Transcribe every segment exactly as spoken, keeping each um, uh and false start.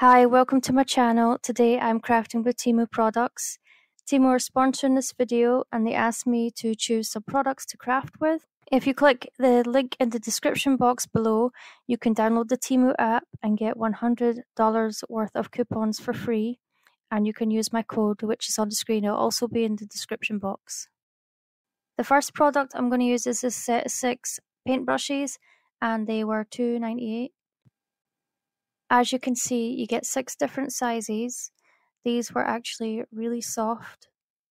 Hi, welcome to my channel. Today I'm crafting with Temu products. Temu are sponsoring this video and they asked me to choose some products to craft with. If you click the link in the description box below, you can download the Temu app and get one hundred dollars worth of coupons for free. And you can use my code, which is on the screen. It'll also be in the description box. The first product I'm going to use is this set of six paintbrushes and they were two ninety-eight. As you can see, you get six different sizes. These were actually really soft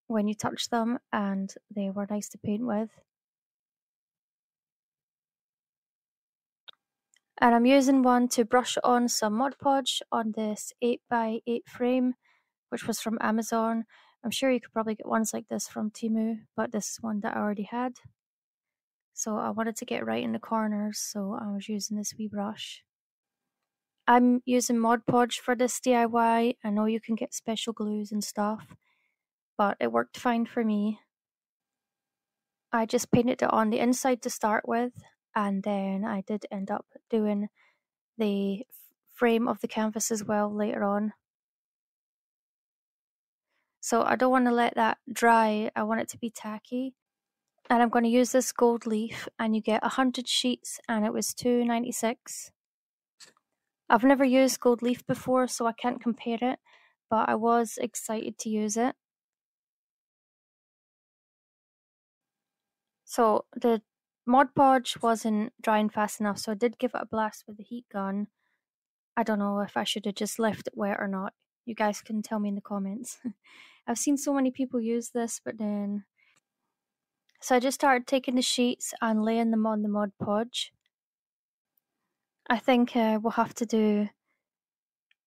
when you touch them and they were nice to paint with. And I'm using one to brush on some Mod Podge on this eight by eight frame, which was from Amazon. I'm sure you could probably get ones like this from Temu, but this is one that I already had. So I wanted to get right in the corners, so I was using this wee brush. I'm using Mod Podge for this D I Y. I know you can get special glues and stuff, but it worked fine for me. I just painted it on the inside to start with, and then I did end up doing the frame of the canvas as well later on. So I don't want to let that dry, I want it to be tacky. And I'm going to use this gold leaf, and you get one hundred sheets, and it was two ninety-six. I've never used gold leaf before, so I can't compare it, but I was excited to use it. So the Mod Podge wasn't drying fast enough, so I did give it a blast with the heat gun. I don't know if I should have just left it wet or not. You guys can tell me in the comments. I've seen so many people use this, but then... So I just started taking the sheets and laying them on the Mod Podge. I think uh, we'll have to do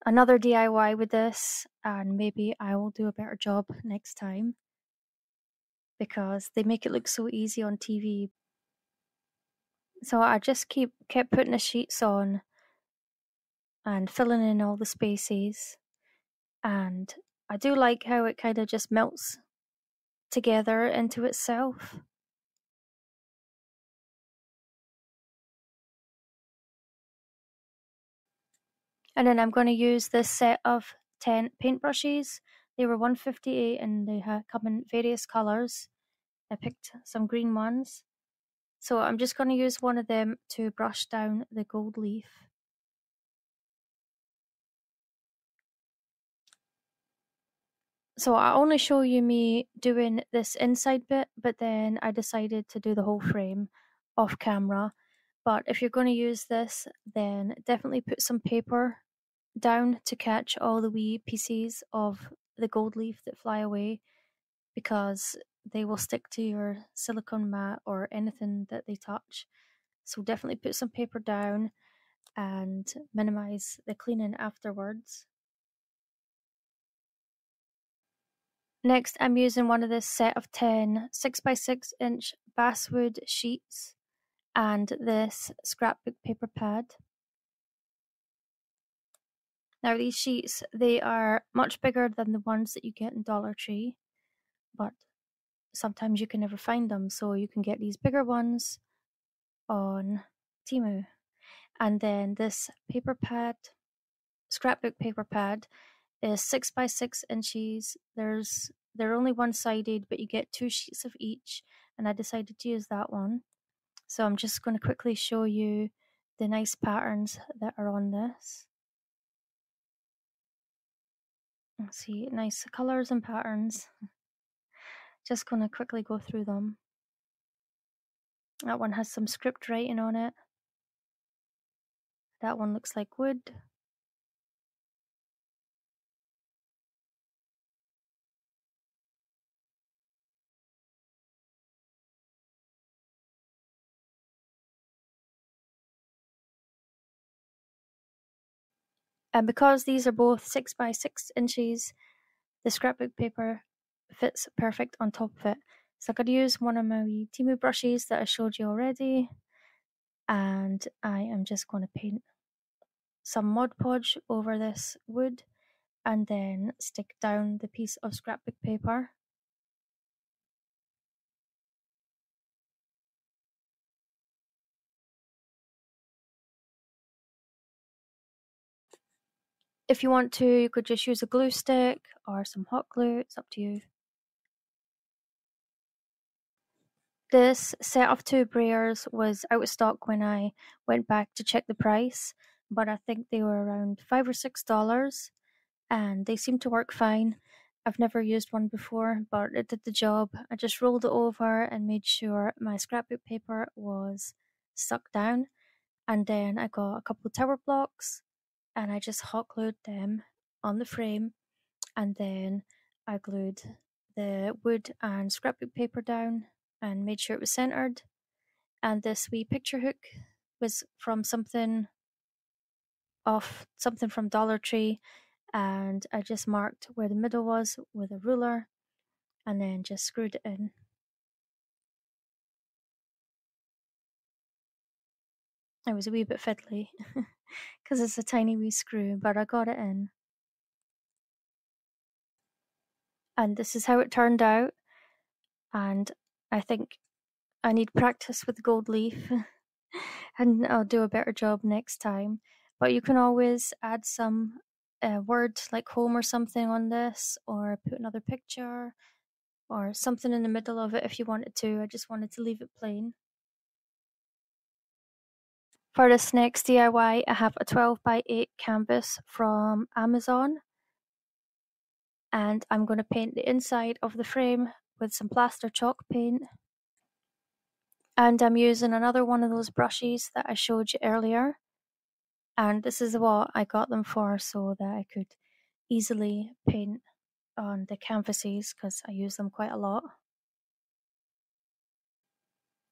another D I Y with this, and maybe I will do a better job next time because they make it look so easy on T V. So I just keep kept putting the sheets on and filling in all the spaces, and I do like how it kind of just melts together into itself. And then I'm going to use this set of ten paintbrushes. They were one fifty-eight and they come in various colours. I picked some green ones. So I'm just going to use one of them to brush down the gold leaf. So I only show you me doing this inside bit, but then I decided to do the whole frame off camera. But if you're going to use this, then definitely put some paper down to catch all the wee pieces of the gold leaf that fly away, because they will stick to your silicone mat or anything that they touch. So definitely put some paper down and minimize the cleaning afterwards. Next, I'm using one of this set of ten six by six inch basswood sheets and this scrapbook paper pad. Now these sheets, they are much bigger than the ones that you get in Dollar Tree, but sometimes you can never find them, so you can get these bigger ones on Temu. And then this paper pad, scrapbook paper pad, is six by six inches. There's, they're only one-sided, but you get two sheets of each, and I decided to use that one. So I'm just going to quickly show you the nice patterns that are on this. See, nice colours and patterns. Just going to quickly go through them. That one has some script writing on it. That one looks like wood. And because these are both six by six inches, the scrapbook paper fits perfect on top of it. So I'm going to use one of my wee Temu brushes that I showed you already, and I am just going to paint some Mod Podge over this wood, and then stick down the piece of scrapbook paper. If you want to, you could just use a glue stick or some hot glue. It's up to you. This set of two brayers was out of stock when I went back to check the price, but I think they were around five or six dollars and they seemed to work fine. I've never used one before, but it did the job. I just rolled it over and made sure my scrapbook paper was stuck down, and then I got a couple of tower blocks and I just hot glued them on the frame, and then I glued the wood and scrapbook paper down and made sure it was centered. And this wee picture hook was from something off something from Dollar Tree, and I just marked where the middle was with a ruler and then just screwed it in. It was a wee bit fiddly because it's a tiny wee screw, but I got it in. And this is how it turned out, and I think I need practice with gold leaf and I'll do a better job next time. But you can always add some A word like home or something on this, or put another picture or something in the middle of it if you wanted to. I just wanted to leave it plain. For this next D I Y, I have a twelve by eight canvas from Amazon, and I'm going to paint the inside of the frame with some plaster chalk paint. And I'm using another one of those brushes that I showed you earlier. And this is what I got them for, so that I could easily paint on the canvases because I use them quite a lot.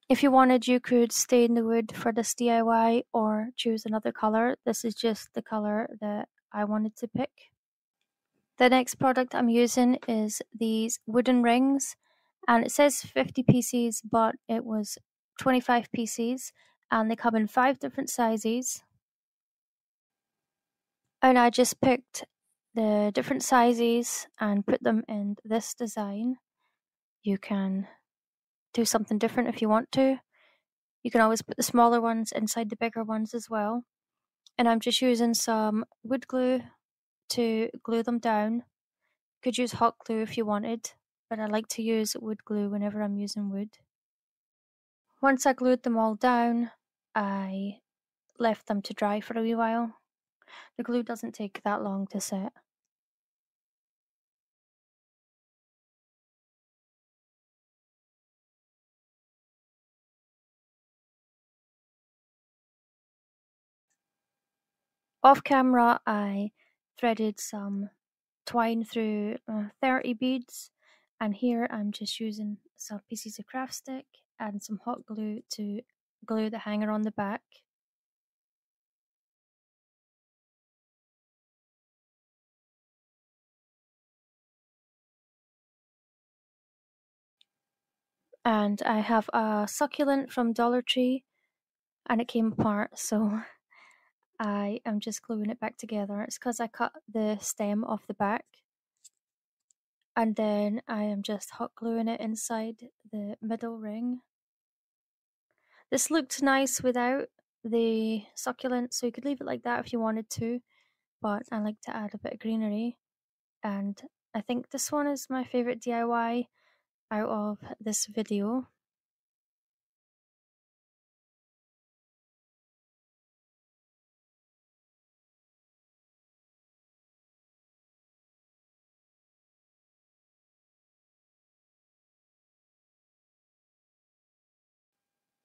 If you wanted, you could stain the wood for this D I Y or choose another colour. This is just the colour that I wanted to pick. The next product I'm using is these wooden rings, and it says fifty pieces, but it was twenty-five pieces, and they come in five different sizes. And I just picked the different sizes and put them in this design. You can do something different if you want to. You can always put the smaller ones inside the bigger ones as well. And I'm just using some wood glue to glue them down. You could use hot glue if you wanted, but I like to use wood glue whenever I'm using wood. Once I glued them all down, I left them to dry for a wee while. The glue doesn't take that long to set. Off camera, I threaded some twine through uh, thirty beads, and here I'm just using some pieces of craft stick and some hot glue to glue the hanger on the back. And I have a succulent from Dollar Tree, and it came apart, so I am just gluing it back together. It's because I cut the stem off the back, and then I am just hot gluing it inside the middle ring. This looked nice without the succulent, so you could leave it like that if you wanted to, but I like to add a bit of greenery, and I think this one is my favourite D I Y out of this video.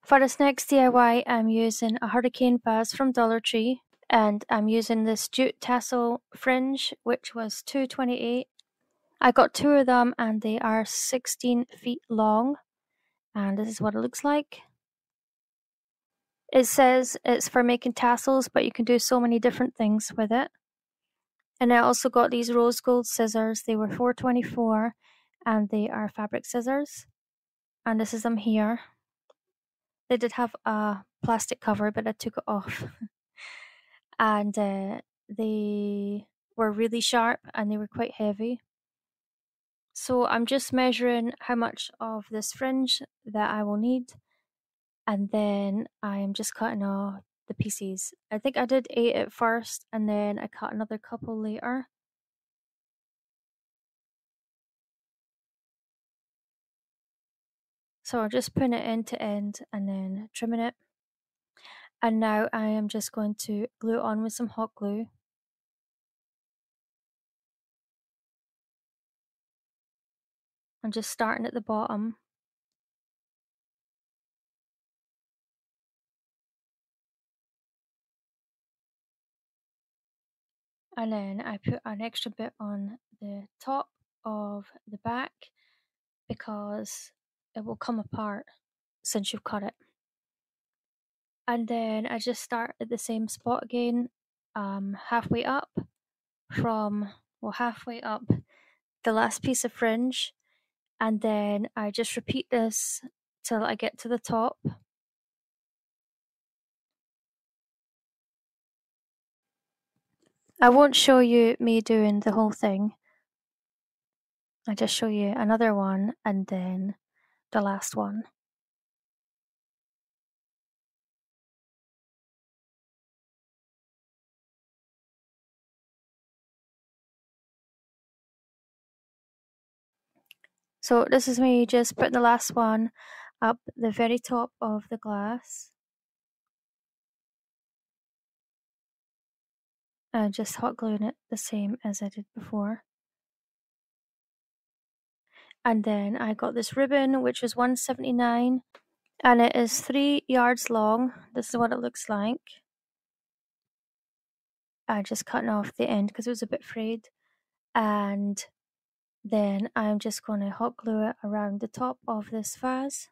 For this next D I Y, I'm using a hurricane vase from Dollar Tree, and I'm using this jute tassel fringe, which was two twenty-eight. I got two of them, and they are sixteen feet long, and this is what it looks like. It says it's for making tassels, but you can do so many different things with it. And I also got these rose gold scissors. They were four twenty-four, and they are fabric scissors, and this is them here. They did have a plastic cover, but I took it off. And uh, they were really sharp, and they were quite heavy. So I'm just measuring how much of this fringe that I will need, and then I am just cutting a the pieces. I think I did eight at first and then I cut another couple later. So I'm just putting it end to end and then trimming it. And now I am just going to glue it on with some hot glue. I'm just starting at the bottom. And then I put an extra bit on the top of the back because it will come apart since you've cut it. And then I just start at the same spot again, um, halfway up from, well, halfway up the last piece of fringe. And then I just repeat this till I get to the top. I won't show you me doing the whole thing. I'll just show you another one and then the last one. So this is me just putting the last one up the very top of the glass. And just hot gluing it the same as I did before. And then I got this ribbon, which is one seventy-nine, and it is three yards long. This is what it looks like. I just cut off the end because it was a bit frayed. And then I'm just going to hot glue it around the top of this vase.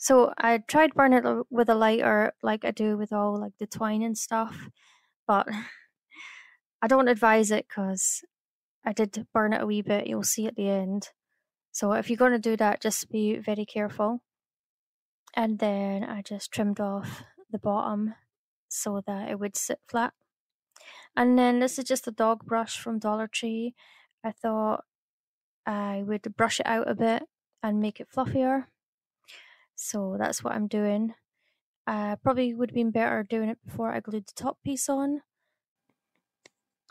So I tried burning it with a lighter like I do with all like the twine and stuff, but I don't advise it because I did burn it a wee bit, you'll see at the end. So if you're going to do that, just be very careful. And then I just trimmed off the bottom so that it would sit flat. And then this is just a dog brush from Dollar Tree. I thought I would brush it out a bit and make it fluffier. So that's what I'm doing. I probably would have been better doing it before I glued the top piece on.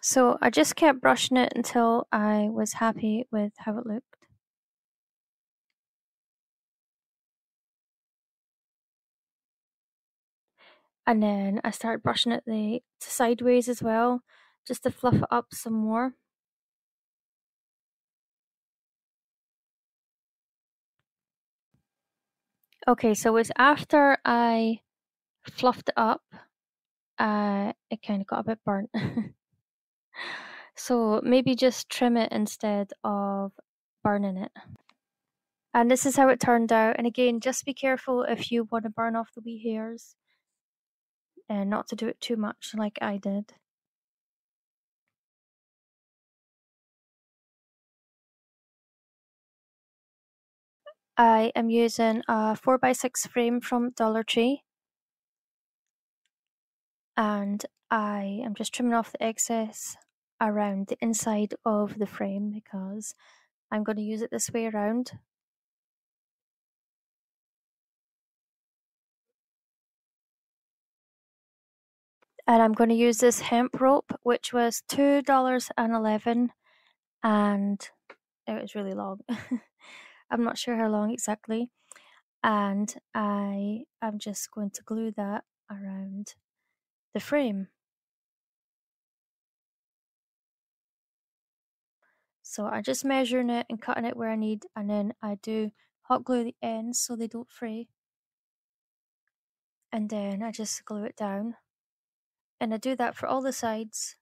So I just kept brushing it until I was happy with how it looked. And then I started brushing it the sideways as well, just to fluff it up some more. Okay, so it's after I fluffed it up, uh, it kind of got a bit burnt. So maybe just trim it instead of burning it. And this is how it turned out. And again, just be careful if you want to burn off the wee hairs and not to do it too much like I did. I am using a four by six frame from Dollar Tree. And I am just trimming off the excess around the inside of the frame because I'm going to use it this way around. And I'm going to use this hemp rope, which was two dollars and eleven cents, and it was really long. I'm not sure how long exactly. And I am just going to glue that around the frame. So I'm just measuring it and cutting it where I need, and then I do hot glue the ends so they don't fray. And then I just glue it down. And I do that for all the sides.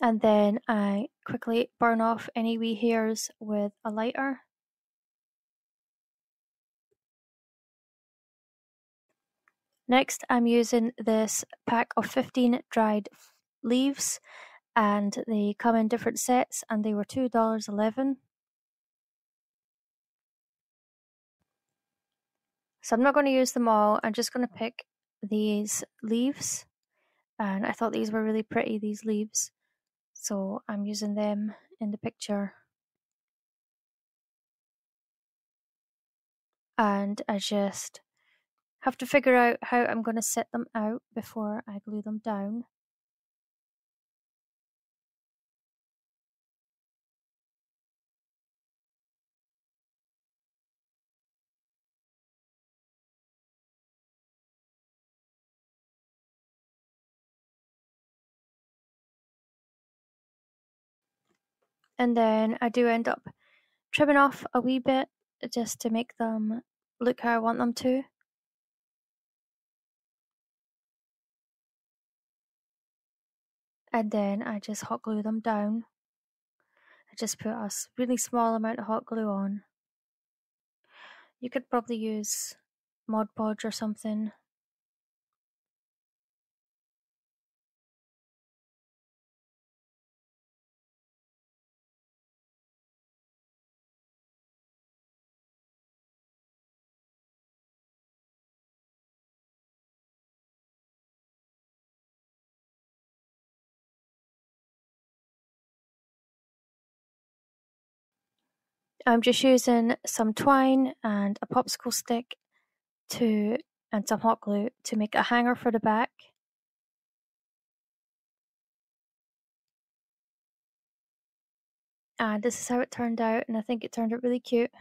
and then I quickly burn off any wee hairs with a lighter. Next, I'm using this pack of fifteen dried leaves, and they come in different sets, and they were two dollars and eleven cents. So I'm not going to use them all, I'm just going to pick these leaves, and I thought these were really pretty, these leaves, so I'm using them in the picture. And I just have to figure out how I'm going to set them out before I glue them down. And then I do end up trimming off a wee bit just to make them look how I want them to. And then I just hot glue them down. I just put a really small amount of hot glue on. You could probably use Mod Podge or something. I'm just using some twine and a popsicle stick to and some hot glue to make a hanger for the back. And this is how it turned out, and I think it turned out really cute.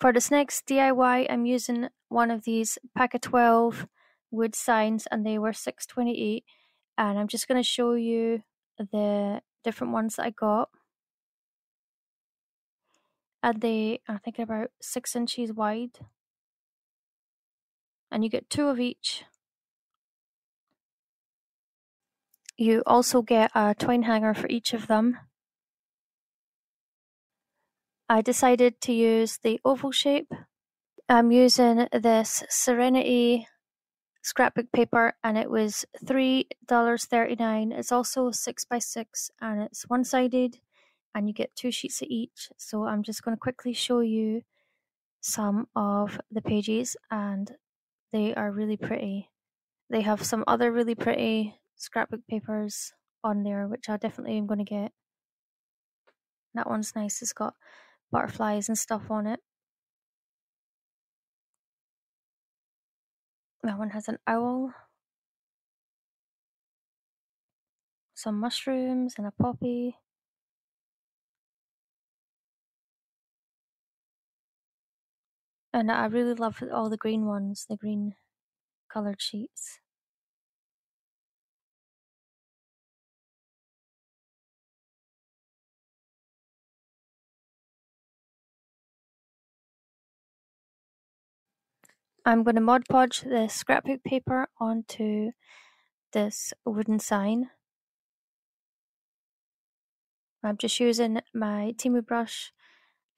For this next D I Y, I'm using one of these pack of twelve wood signs, and they were six twenty-eight, and I'm just going to show you the different ones that I got. And they are, I think, about six inches wide, and you get two of each. You also get a twine hanger for each of them. I decided to use the oval shape. I'm using this Serenity scrapbook paper, and it was three dollars and thirty-nine cents. It's also six by six, and it's one-sided, and you get two sheets of each. So I'm just going to quickly show you some of the pages, and they are really pretty. They have some other really pretty scrapbook papers on there, which I definitely am going to get. That one's nice, it's got butterflies and stuff on it. That one has an owl, some mushrooms, and a poppy. And I really love all the green ones, the green coloured sheets. I'm going to Mod Podge the scrapbook paper onto this wooden sign. I'm just using my Temu brush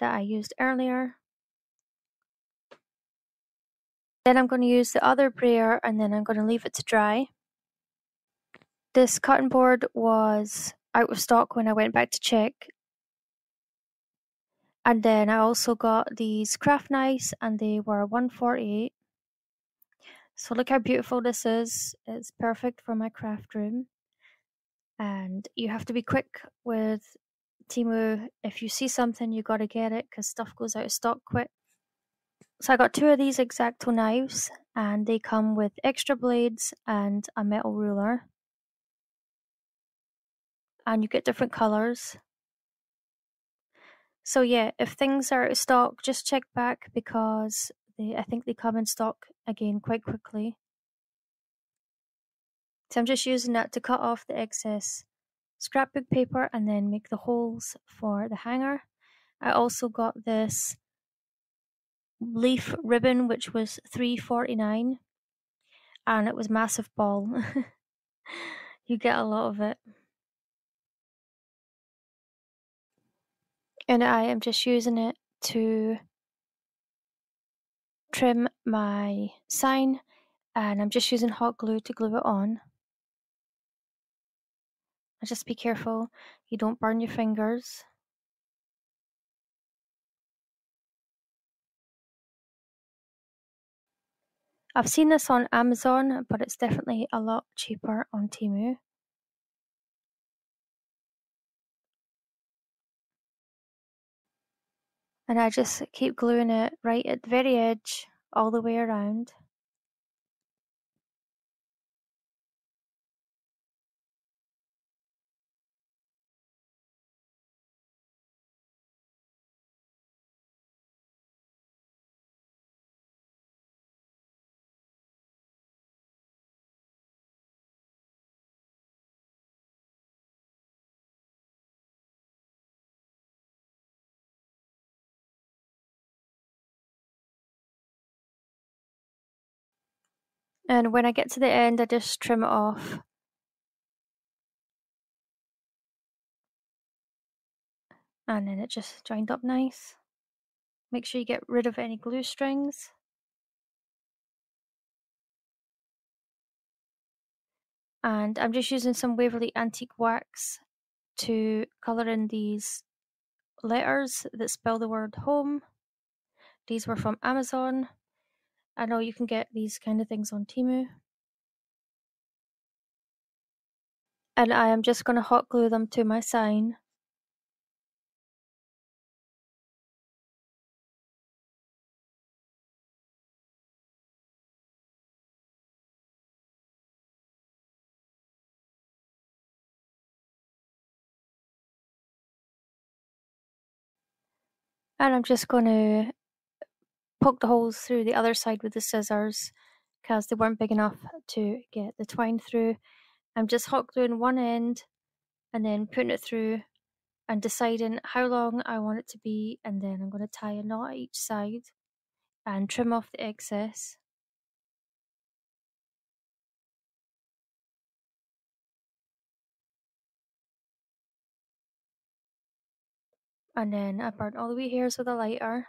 that I used earlier. Then I'm going to use the other brayer, and then I'm going to leave it to dry. This cutting board was out of stock when I went back to check. And then I also got these craft knives, and they were one forty-eight. So look how beautiful this is. It's perfect for my craft room. And you have to be quick with Temu. If you see something, you got to get it, because stuff goes out of stock quick. So I got two of these X-Acto knives, and they come with extra blades and a metal ruler. And you get different colors. So yeah, if things are out of stock, just check back, because they, I think they come in stock again quite quickly. So I'm just using that to cut off the excess scrapbook paper and then make the holes for the hanger. I also got this leaf ribbon, which was three forty-nine, and it was massive ball. You get a lot of it. And I am just using it to trim my sign, and I'm just using hot glue to glue it on. And just be careful you don't burn your fingers. I've seen this on Amazon, but it's definitely a lot cheaper on Temu. And I just keep gluing it right at the very edge, all the way around. And when I get to the end, I just trim it off. And then it just joined up nice. Make sure you get rid of any glue strings. And I'm just using some Waverly antique wax to colour in these letters that spell the word home. These were from Amazon. I know you can get these kind of things on Temu. And I am just going to hot glue them to my sign. And I'm just going to poke the holes through the other side with the scissors because they weren't big enough to get the twine through. I'm just hot gluing one end and then putting it through and deciding how long I want it to be, and then I'm going to tie a knot at each side and trim off the excess. And then I burnt all the wee hairs with a lighter.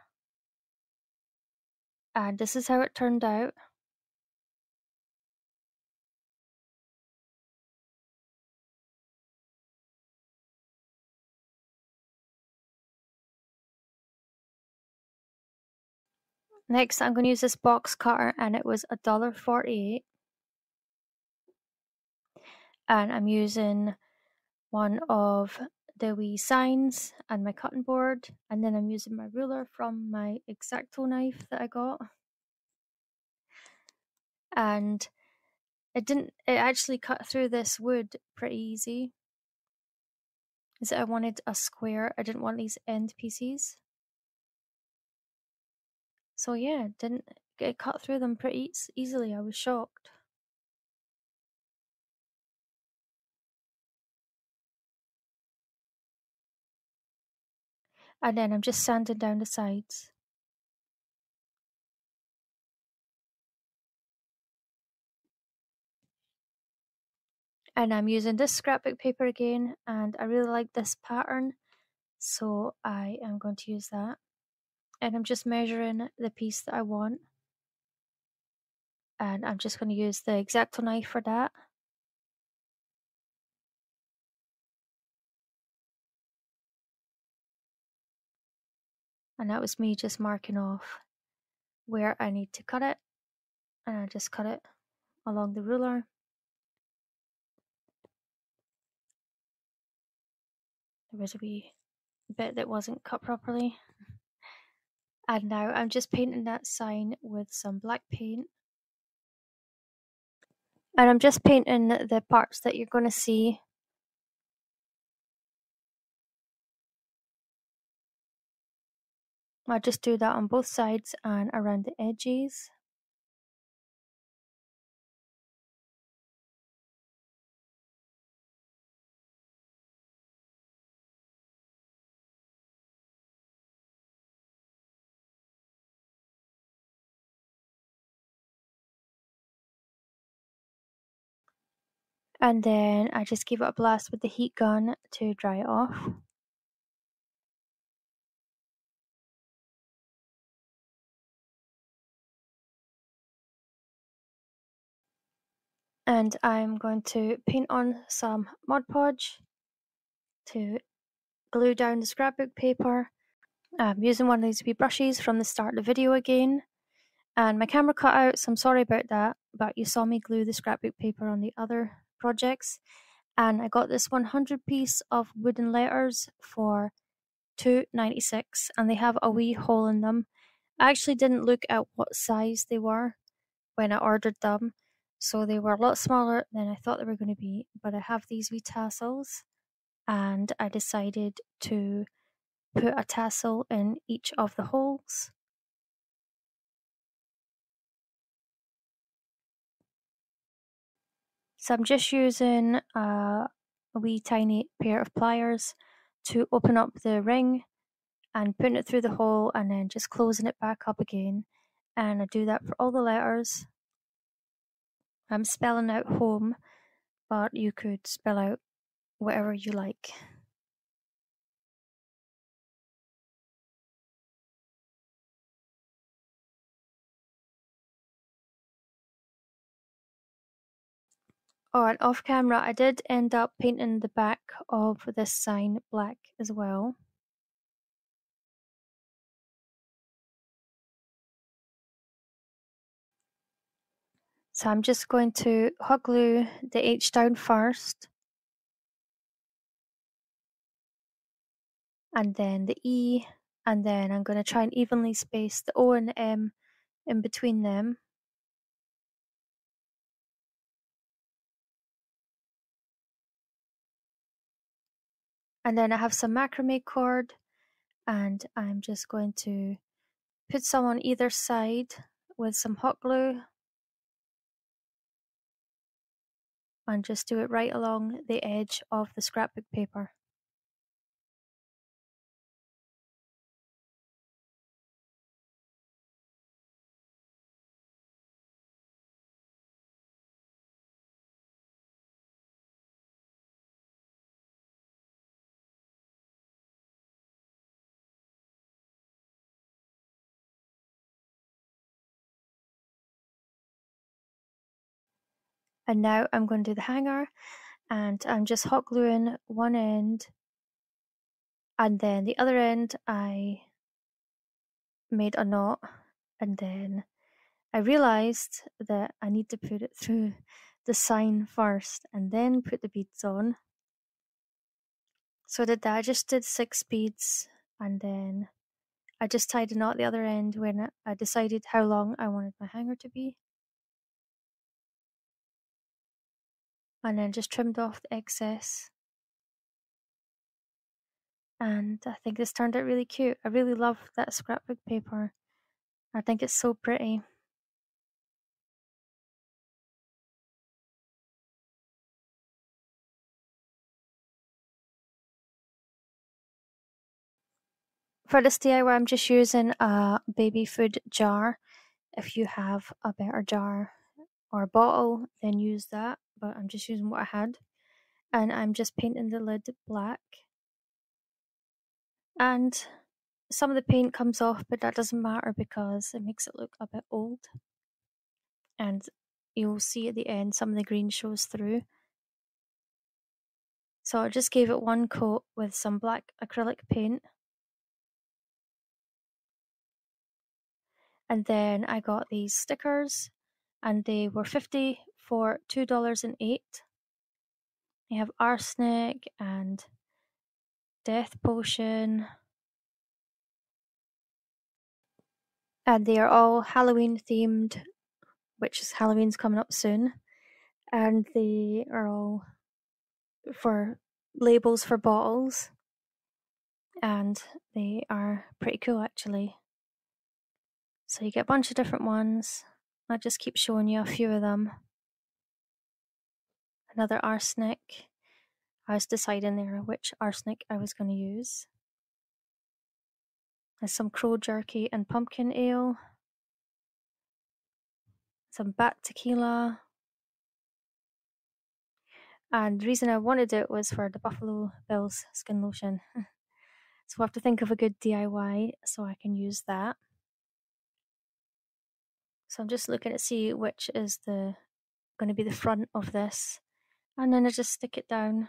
And this is how it turned out. Next, I'm going to use this box cutter, and it was a dollar forty-eight. And I'm using one of the wee signs and my cutting board, and then I'm using my ruler from my X-Acto knife that I got. And it didn't it actually cut through this wood pretty easy, because I wanted a square. I didn't want these end pieces, so yeah, didn't it cut through them pretty easily. I was shocked. And then I'm just sanding down the sides. And I'm using this scrapbook paper again, and I really like this pattern, so I am going to use that. And I'm just measuring the piece that I want. And I'm just going to use the X-Acto knife for that. And that was me just marking off where I need to cut it. And I just cut it along the ruler. There was a wee bit that wasn't cut properly. And now I'm just painting that sign with some black paint. And I'm just painting the parts that you're going to see. I'll just do that on both sides and around the edges. and then I just give it a blast with the heat gun to dry it off. And I'm going to paint on some Mod Podge to glue down the scrapbook paper. I'm using one of these wee brushes from the start of the video again. And my camera cut out, so I'm sorry about that, but you saw me glue the scrapbook paper on the other projects. And I got this one hundred piece of wooden letters for two ninety-six, and they have a wee hole in them. I actually didn't look at what size they were when I ordered them, so they were a lot smaller than I thought they were going to be, but I have these wee tassels, and I decided to put a tassel in each of the holes. So I'm just using uh, a wee tiny pair of pliers to open up the ring and putting it through the hole and then just closing it back up again. And I do that for all the letters. I'm spelling out home, but you could spell out whatever you like. Oh, and off camera, I did end up painting the back of this sign black as well. So I'm just going to hot glue the H down first, and then the E, and then I'm going to try and evenly space the O and the M in between them. And then I have some macrame cord, and I'm just going to put some on either side with some hot glue and just do it right along the edge of the scrapbook paper. And now I'm going to do the hanger, and I'm just hot gluing one end, and then the other end I made a knot, and then I realised that I need to put it through the sign first and then put the beads on. So I did that. I just did six beads, and then I just tied a knot at the other end when I decided how long I wanted my hanger to be. And then just trimmed off the excess. And I think this turned out really cute. I really love that scrapbook paper. I think it's so pretty. For this D I Y, I'm just using a baby food jar. If you have a better jar or a bottle, then use that. But I'm just using what I had, and I'm just painting the lid black, and some of the paint comes off, but that doesn't matter because it makes it look a bit old, and you'll see at the end some of the green shows through. So I just gave it one coat with some black acrylic paint, and then I got these stickers, and they were fifty for two dollars and eight. They have arsenic and death potion, and they are all Halloween themed, which is Halloween's coming up soon, and they are all for labels for bottles, and they are pretty cool actually. So you get a bunch of different ones. I'll just keep showing you a few of them. Another arsenic. I was deciding there which arsenic I was going to use. There's some crow jerky and pumpkin ale. Some bat tequila. And the reason I wanted it was for the Buffalo Bills skin lotion. So we'll have to think of a good D I Y so I can use that. So I'm just looking to see which is the going to be the front of this. And then I just stick it down.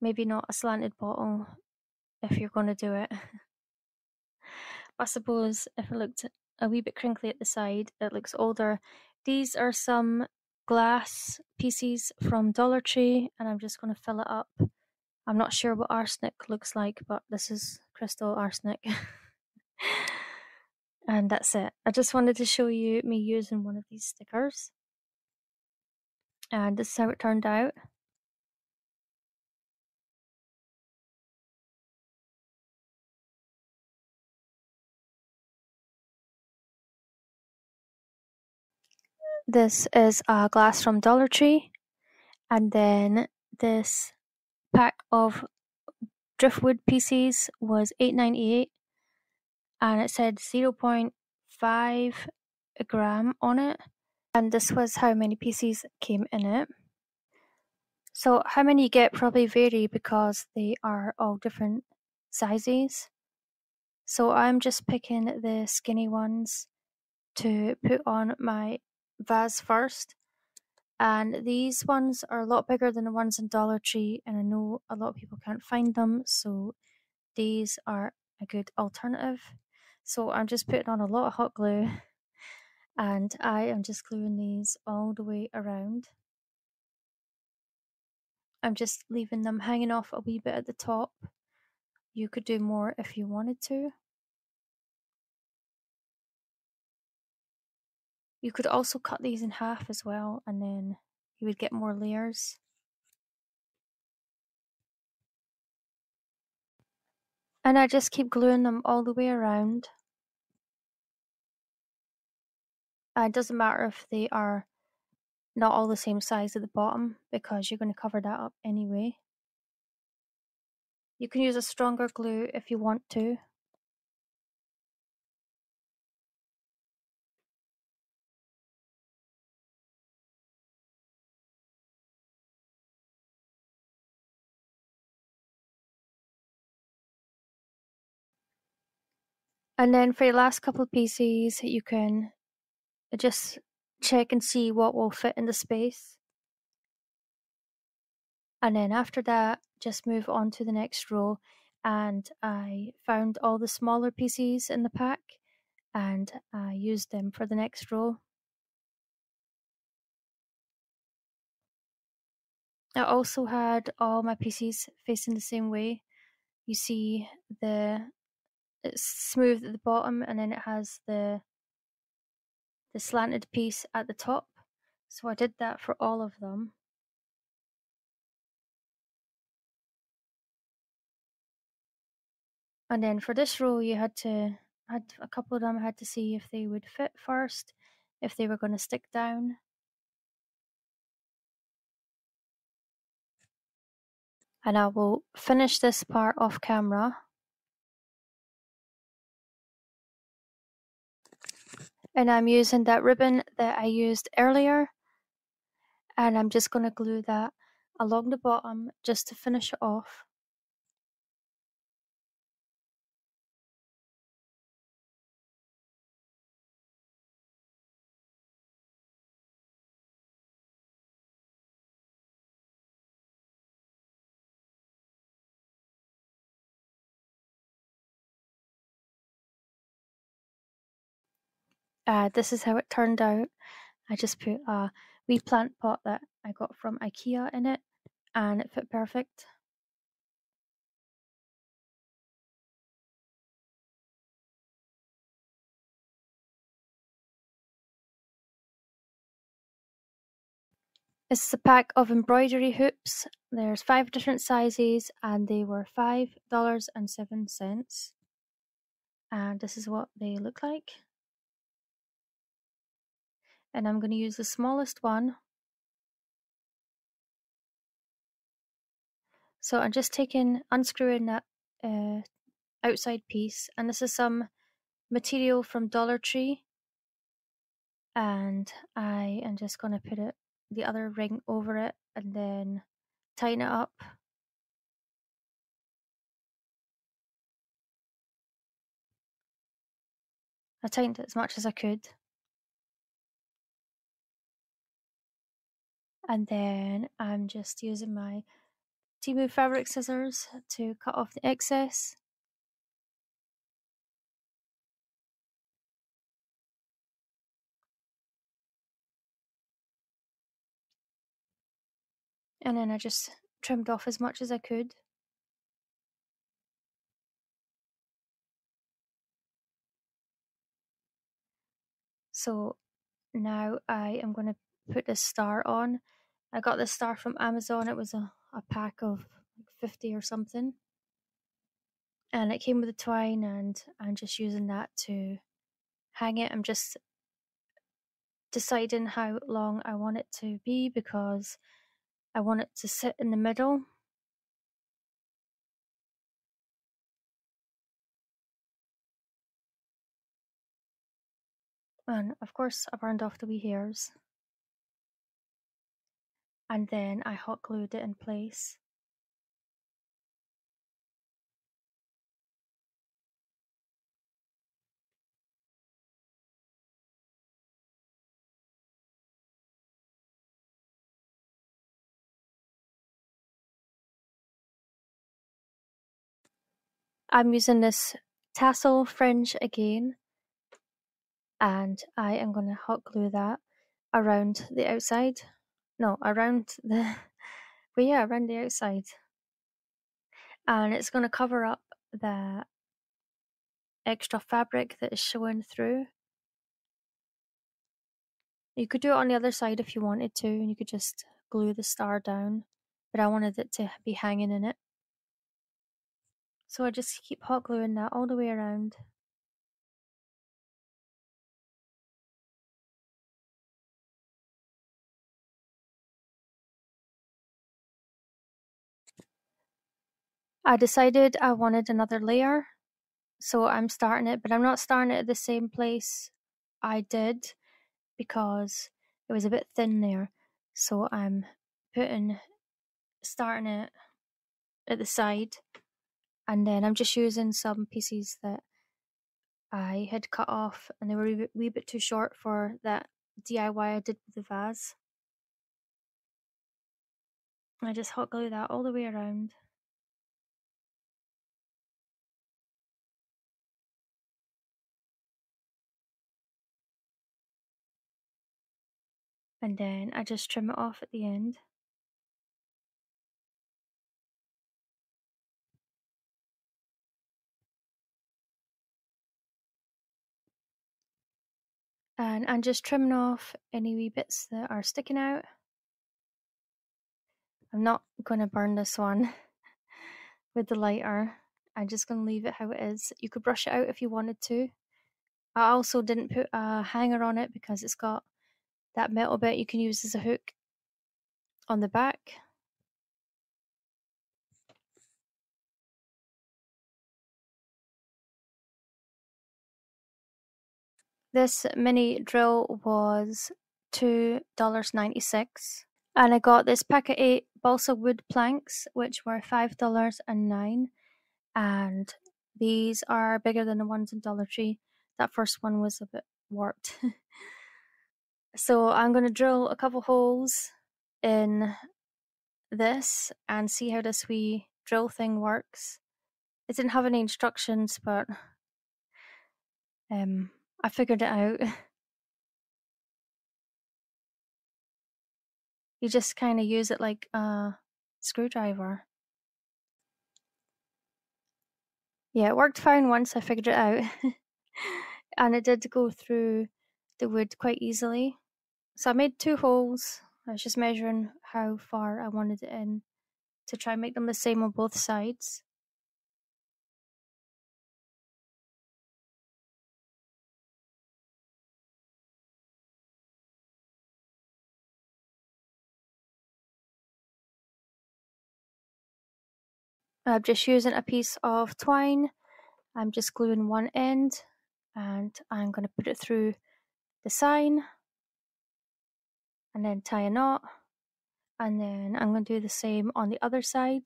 Maybe not a slanted bottle if you're going to do it. I suppose if I looked a wee bit crinkly at the side, it looks older. These are some glass pieces from Dollar Tree, and I'm just going to fill it up. I'm not sure what arsenic looks like, but this is crystal arsenic. And that's it. I just wanted to show you me using one of these stickers. And this is how it turned out. This is a glass from Dollar Tree, and then this pack of driftwood pieces was eight ninety-eight, and it said zero point five gram on it, and this was how many pieces came in it. So how many you get probably vary because they are all different sizes. So I'm just picking the skinny ones to put on my vase first, and these ones are a lot bigger than the ones in Dollar Tree, and I know a lot of people can't find them, so these are a good alternative. So I'm just putting on a lot of hot glue, and I am just gluing these all the way around. I'm just leaving them hanging off a wee bit at the top. You could do more if you wanted to. You could also cut these in half as well, and then you would get more layers. And I just keep gluing them all the way around. And it doesn't matter if they are not all the same size at the bottom, because you're going to cover that up anyway. You can use a stronger glue if you want to. And then for your last couple of pieces, you can just check and see what will fit in the space. And then after that, just move on to the next row. And I found all the smaller pieces in the pack, and I used them for the next row. I also had all my pieces facing the same way. You see the it's smooth at the bottom, and then it has the the slanted piece at the top. So I did that for all of them. And then for this row, you had to had a couple of them had to see if they would fit first, if they were going to stick down. And I will finish this part off camera. And I'm using that ribbon that I used earlier, and I'm just going to glue that along the bottom just to finish it off. Uh, this is how it turned out. I just put a wee plant pot that I got from IKEA in it, and it fit perfect. This is a pack of embroidery hoops. There's five different sizes, and they were five dollars and seven cents. And this is what they look like. And I'm going to use the smallest one. So I'm just taking, unscrewing that uh, outside piece. And this is some material from Dollar Tree. and I am just going to put it the other ring over it and then tighten it up. I tightened it as much as I could. And then I'm just using my Temu fabric scissors to cut off the excess. And then I just trimmed off as much as I could. So now I am going to put this star on. I got this star from Amazon. It was a, a pack of like fifty or something. And it came with a twine, and I'm just using that to hang it. I'm just deciding how long I want it to be because I want it to sit in the middle. And of course I burned off the wee hairs. And then I hot glued it in place. I'm using this tassel fringe again, and I am going to hot glue that around the outside. No, around the, well yeah, around the outside. And it's going to cover up the extra fabric that is showing through. You could do it on the other side if you wanted to, and you could just glue the star down, but I wanted it to be hanging in it. So I just keep hot gluing that all the way around. I decided I wanted another layer, so I'm starting it, but I'm not starting it at the same place I did because it was a bit thin there. So I'm putting, starting it at the side. And then I'm just using some pieces that I had cut off, and they were a wee bit too short for that D I Y I did with the vase. I just hot glue that all the way around. And then I just trim it off at the end. And I'm just trimming off any wee bits that are sticking out. I'm not going to burn this one with the lighter. I'm just going to leave it how it is. You could brush it out if you wanted to. I also didn't put a hanger on it because it's got that metal bit you can use as a hook on the back. This mini drill was two dollars and ninety-six cents, and I got this pack of eight balsa wood planks, which were five dollars and nine cents, and these are bigger than the ones in Dollar Tree. That first one was a bit warped. So I'm going to drill a couple holes in this and see how this wee drill thing works. It didn't have any instructions, but um. I figured it out. You just kind of use it like a screwdriver. Yeah, it worked fine once I figured it out. And it did go through the wood quite easily. So I made two holes. I was just measuring how far I wanted it in to try and make them the same on both sides. I'm just using a piece of twine. I'm just gluing one end, and I'm going to put it through the sign. and then tie a knot, and then I'm going to do the same on the other side.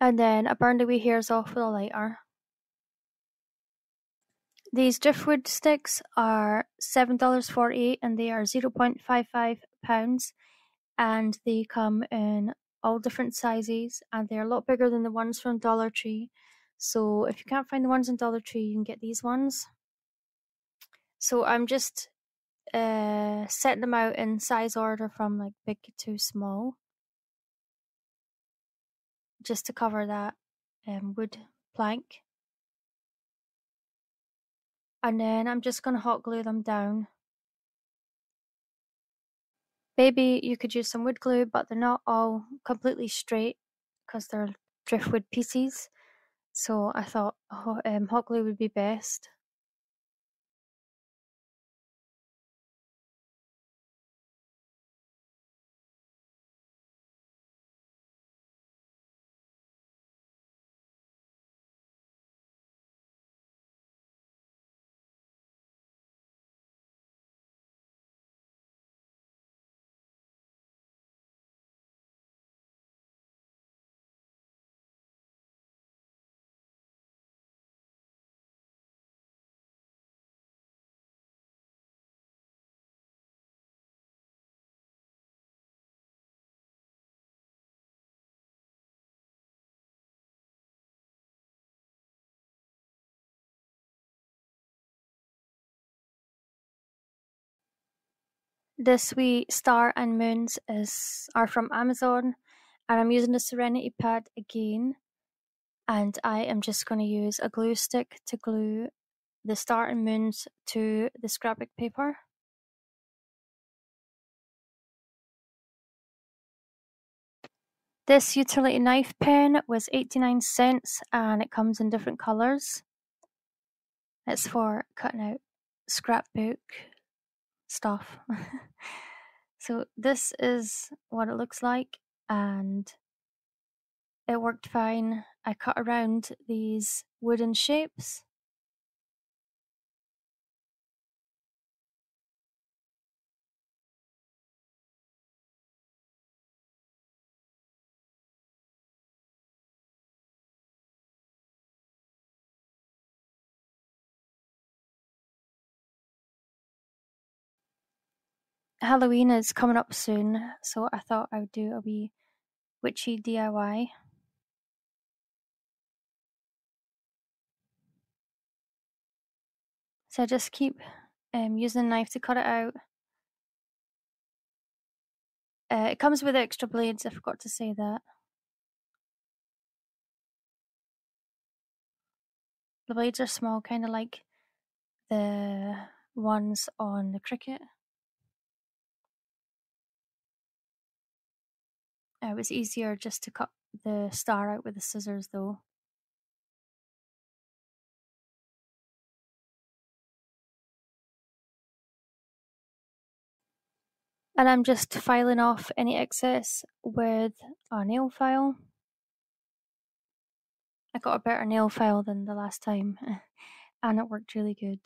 And then I burned the wee hairs off with a lighter. These driftwood sticks are seven dollars forty-eight and they are zero point five five pounds, and they come in all different sizes, and they're a lot bigger than the ones from Dollar Tree. So if you can't find the ones in Dollar Tree, you can get these ones. So I'm just uh, setting them out in size order from like big to small, just to cover that um, wood plank. And then I'm just going to hot glue them down. Maybe you could use some wood glue, but they're not all completely straight because they're driftwood pieces. So I thought oh, um, hot glue would be best. This wee star and moons is are from Amazon, and I'm using the Serenity pad again, and I am just going to use a glue stick to glue the star and moons to the scrapbook paper. This utility knife pen was eighty-nine cents and it comes in different colours. It's for cutting out scrapbook stuff. So this is what it looks like, and it worked fine. I cut around these wooden shapes. Halloween is coming up soon, so I thought I would do a wee witchy D I Y. So I just keep um, using the knife to cut it out. Uh, it comes with extra blades, I forgot to say that. The blades are small, kind of like the ones on the Cricut. It was easier just to cut the star out with the scissors though. And I'm just filing off any excess with a nail file. I got a better nail file than the last time and it worked really good.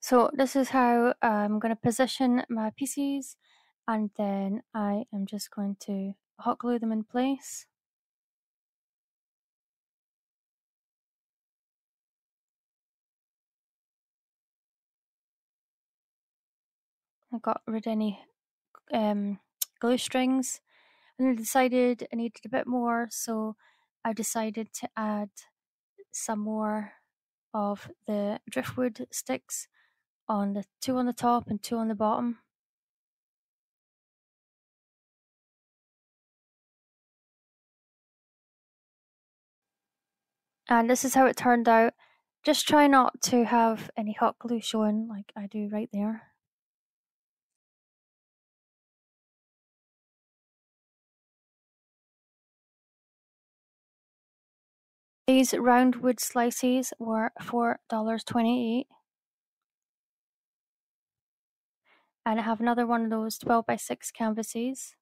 So this is how I'm going to position my pieces, and then I am just going to hot glue them in place. I got rid of any um, glue strings, and I decided I needed a bit more, so I decided to add some more of the driftwood sticks, on the two on the top and two on the bottom. And this is how it turned out. Just try not to have any hot glue showing like I do right there. These round wood slices were four dollars and twenty-eight cents. And I have another one of those twelve by six canvases.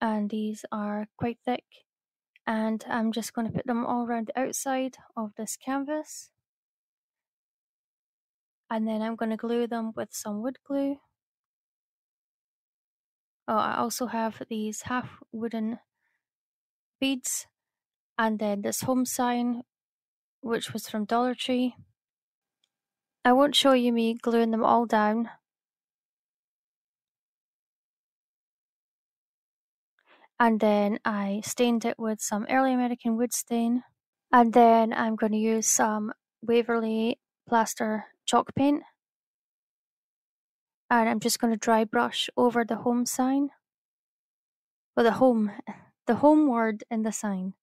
And these are quite thick. And I'm just going to put them all around the outside of this canvas. And then I'm going to glue them with some wood glue. Oh, I also have these half wooden beads. And then this home sign, which was from Dollar Tree. I won't show you me gluing them all down. And then I stained it with some early American wood stain. And then I'm going to use some Waverly plaster chalk paint. And I'm just going to dry brush over the home sign. Well, the home, the home word in the sign.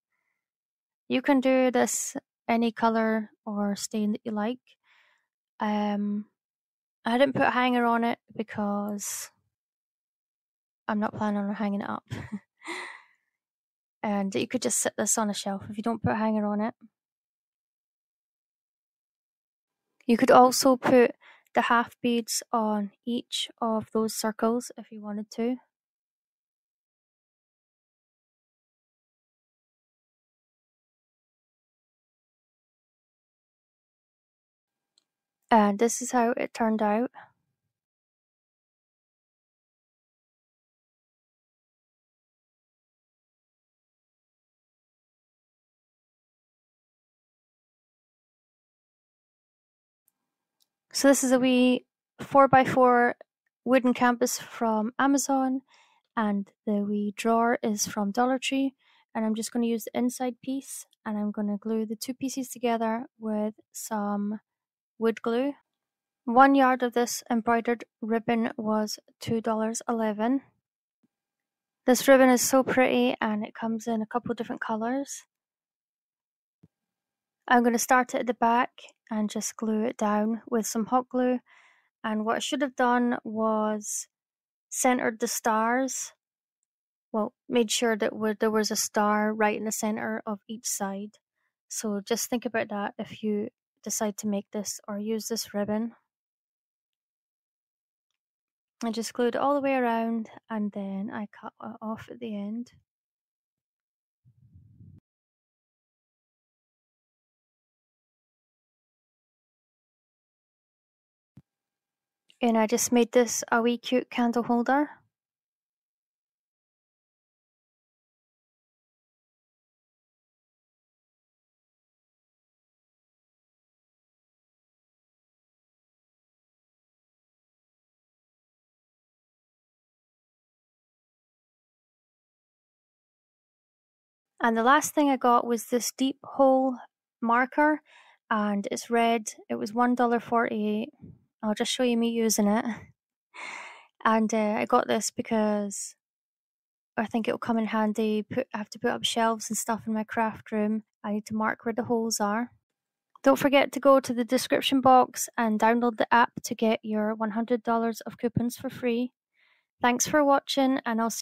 You can do this any color or stain that you like. Um, I didn't put a hanger on it because I'm not planning on hanging it up. And you could just sit this on a shelf if you don't put a hanger on it. You could also put the half beads on each of those circles if you wanted to. And this is how it turned out. So this is a wee four by four wooden canvas from Amazon, and the wee drawer is from Dollar Tree, and I'm just going to use the inside piece, and I'm going to glue the two pieces together with some wood glue. One yard of this embroidered ribbon was two dollars and eleven cents. This ribbon is so pretty, and it comes in a couple different colours. I'm going to start it at the back and just glue it down with some hot glue. And what I should have done was centered the stars. Well, made sure that there was a star right in the centre of each side. So just think about that if you decide to make this or use this ribbon. I just glued it all the way around, and then I cut it off at the end. And I just made this a wee cute candle holder. And the last thing I got was this deep hole marker, and it's red. It was one dollar and forty-eight cents. I'll just show you me using it. And uh, I got this because I think it'll come in handy. Put, I have to put up shelves and stuff in my craft room. I need to mark where the holes are. Don't forget to go to the description box and download the app to get your one hundred dollars of coupons for free. Thanks for watching, and I'll see